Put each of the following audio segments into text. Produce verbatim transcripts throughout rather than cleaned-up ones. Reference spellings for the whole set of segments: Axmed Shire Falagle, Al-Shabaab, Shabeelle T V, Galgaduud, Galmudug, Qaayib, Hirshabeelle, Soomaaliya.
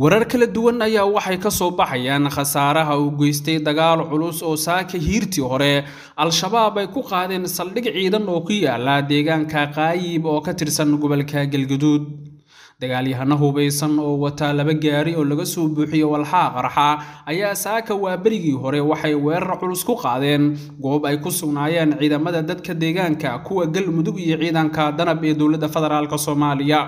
warar kala duwan ayaa waxay ka soo baxayaan khasaaraha uu geystay dagaal culus oo saaka hiirtii hore Al-Shabaab ay ku qaadeen saldhig ciidan oo ku yaala deegaanka Qaayib oo ka tirsan gobolka Galgaduud dagaalyahana hubaysan oo wata laba gaari oo laga soo buuxiyay walxaa qarxa ayaa saaka waabarigii hore waxay weerar culus ku qaadeen goob ay ku sugnaayeen ciidamada dadka deegaanka kuwa Galmudug iyo ciidanka danab ee dawladda federaalka Soomaaliya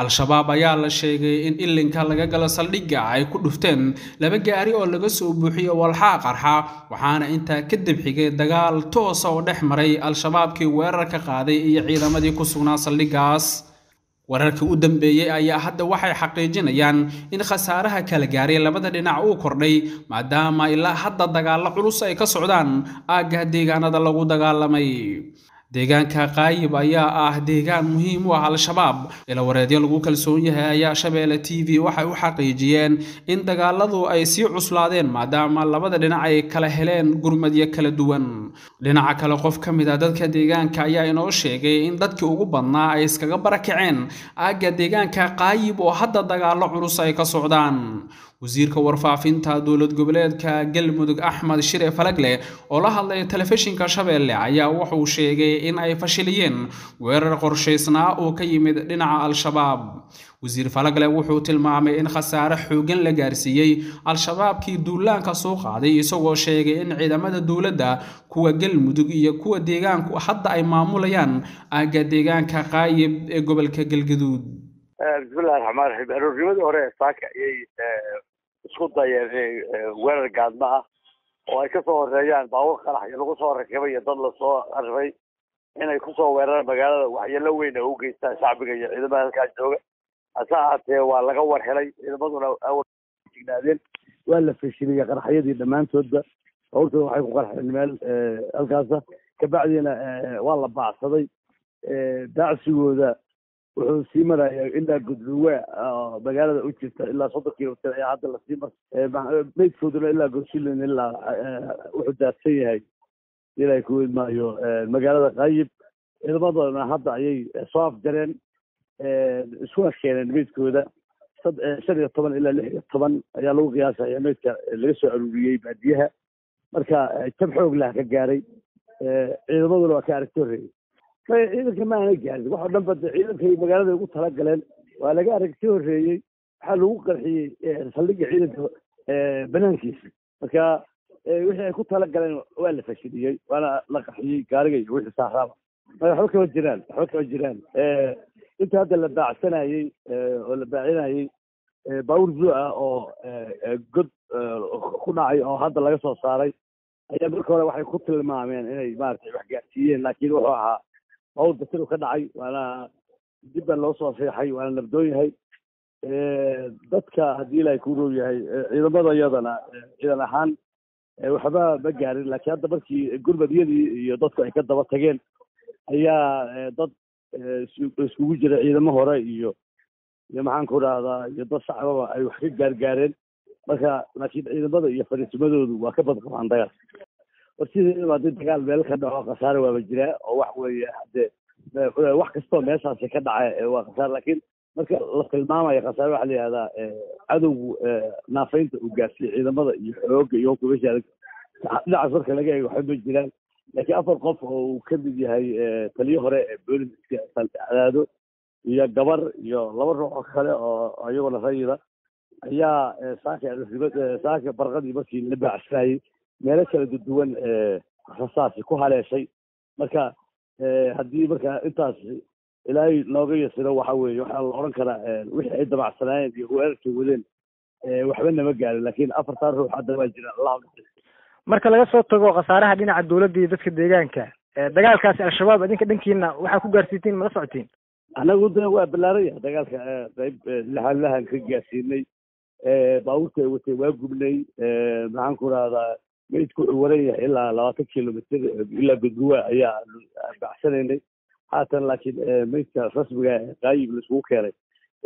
Al-Shabaab ayaa la sheegay in ilinka laga gala saldhigga ay ku dhufteen laba gaari oo laga soo buuxiyay walxaa qarxa waxaana inta ka dib xigay dagaal toos ah oo dhex maray Al-Shabaab kii weerarka qaaday iyo ciidamadii ku sugnaa saldhiggaas wararka u dambeeyay ayaa hadda waxay xaqiijinayaan in khasaaraha kala gaaray labada dhinac uu kordhay maadaama ilaa hadda dagaallo culus ay ka socdaan aagga deegaanada lagu dagaalamay deegaanka Qaayib ayaa ah deegaan muhiim u ah Al-Shabaab ila wareedyo lagu kalsoon yahay ayaa Shabeelle T V waxay u xaqiijiyeen in dagaaladu ay si cuslaadeen maadaama labada dhinac ay kala heleen gurmadyo kala duwan dhinaca kale qof kamid ah dadka deegaanka ayaa inoo sheegay in dadkii ugu badnaa ay iskaga barakaceen aaga deegaanka Qaayib oo hadda dagaallo culus ay ka socdaan wasiirka warfaafinta dawlad goboleedka Galmudug Axmed Shire Falagle oo la hadlay telefishinka Shabeelle ayaa wuxuu sheegay in ay fashiliyeen weerar qorsheysnaa oo ka yimid dhinaca Al-Shabaab wasiir Falagle wuxuu tilmaamay in khasaare xoogan la gaarsiiyay Al-Shabaabkii duulaanka soo qaaday isagoo sheegay in ciidamada dawladda kuwa Galmudug iyo kuwa deegaanku hadda ay maamulayaan aaga deegaanka Qaayib ee gobolka Galgaduud bismillaah ar-rahmaan ar-rahiim arurrimada hore saaka ay isku dayeen weerar gaadma ah oo ay ka soo horeeyaan baabuur qarax iyo lagu soo rakibay dad la soo array inay ku soo weeraraan magaalada waxyeello weyn oo u geystaan shacbiga iyo ciidamada halkaas jooga asaatee waa laga war helay ciidamaduna awood jignaadeen waa la fashiliyay qaraxyadii dhamaantoodba howrtooda waxay ku qarxeen meel halkaas ka bacdiina waa la baacsaday baacsigooda wuxuu sii maraya ilaa gudluwe magaalada u jirta ilaa soddon kiiloomitir ayaa hadda la sii maray meydkooduna ilaa gorshilen ilaa wuxuu daadsan yahay ilaa ku idmaayo magaalada Qaayib ciidamadana hadda ayay soo afjareen isuna keeneen meydkooda shan iyo toban ilaa lix iyo toban ayaa lagu qiyaasaya meydka laga soo aruuriyey baadiyaha marka jab xoog lah ka gaaray ciidamaduna waa ka aragti horreeyey ciidanka ma aanay gaarin wax dhanba ciidankay magaalada ugu tala galeen waa laga aragti horreeyey waxaa lagu qarxiyey saldhigga ciidanka banaankiisa marka wixii ay ku tala galeen waa la fashiliyey waana la qarxiyey gaariga iyo wixii saaraaba waxba kama jiraan waxba kama jiraan inta hadda la baacsanayey oo la baacinayey baawur zuu ah oo god ku dhacay oo hadda laga soo saaray ayaa marka hore waxay ku tilmaameen inay maaragtay wax gaarsiiyeen laakiin wuxuu ahaa أو بتصير كذا وأنا جدا لو صار حي وأنا نبدوي هاي ضدك هذيل يكونوا يعني إذا مرة يضنا إذا نحن وحبا بجارين لكن هذا بس يقول بديني يضدك أكيد ضبط هجين هي ضد سو جرا إذا ما هو رأيه يمحن كورا يضد صعبة يحكي جارجارين بس لكن إذا مرة يفرس مدود وكبر عن ضياف وسيدي ما تتكلم بالك أنه خسارة وبجرا أو واحد واحد كستون بس عشان كده وخسارة لكن مثل الماما يخسر واحد هذا عدو نافين وقاسي إذا ما يحوك يوكو بيشارك لا عصر كان لقى يحب بجرا لكن أفضل قف وكبد هاي تليخرة بيرد هذا يا جبر يا لور روح خلا أيوة لا خير يا ساكن ساكن برغدي بس ينبع شوي meelo kala duwan ee rasaasi ku haleeshay marka hadii marka intaas ilaahay nooga yeesiro waxa weeye waxa la oran kara wixii ay dabacsanaayeen iyo weerarkii wadeen waxba nama gaarin laakiin afartan ruux hadda waa jira Allah marka laga soo tago khasaaraha dhinaca dawladda iyo dadka deegaanka dagaalkaas Al-Shabaab adinka dhankiina waxa ku gaarsiiteen ma la socotiin anagu waa bilaaraya dagaalka qayb lahan ka gaarsiinay baawurta wata waa gubnay maxaan ku raada meydku wuxuu waran yahay ilaa labaatan kiiloomitir ilaa gudguwa ayaa baxsanaynay haatan laakiin meydka rasmiga Qaayib laiskugu keenay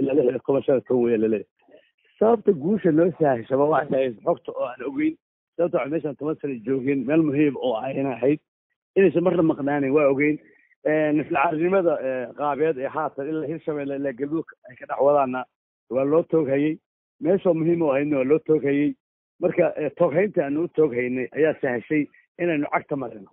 ilaa lix iyo toban shan tan weya laleeyahay sababta guusha loo saahay shaba waxay tahay xogta oo aan ogeyn sababta waxay meeshaan toban sano joogeen meel muhiim oo ayna ahayd inaysan marna maqnaanin waa ogeyn isla-caarinimada qaabeed ee haatan ilaa Hirshabeelle ilaa Galmudug ay ka dhex wadaana waa loo tooghayay meesha muhiim oo aynu loo toogayay marka toogheynta aanu toogheynay ayaa sahashay inaynu cagta marino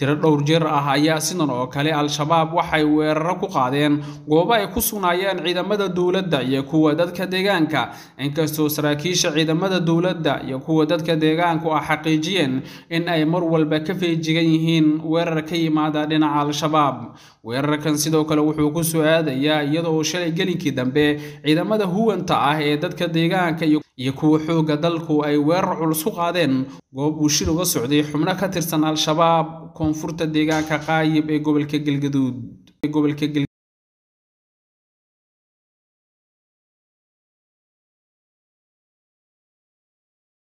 tiro dhowr jeer ah ayaa sidan oo kale al-shabaab waxay weeraro ku qaadeen goobo ay ku sunaayeen ciidamada dawladda iyo kuwa dadka deegaanka inkastoo saraakiisha ciidamada dawladda iyo kuwa dadka deegaanku ay xaqiijiyeen in ay mar walba ka feejigan yihiin weerar ka yimaada dhinaca al-shabaab weerarkan sidoo kale wuxuu ku soo aadayaa iyadoo shalay gelinkii dambe ciidamada huwanta ah ee dadka deegaanka iyo kuwa xooga dalku ay weerar culus ku qaadeen goob uu shir uga socday xubno ka tirsan al-shabaab koonfurta deegaanka qaayib ee gobolka galgaduud ee gobolka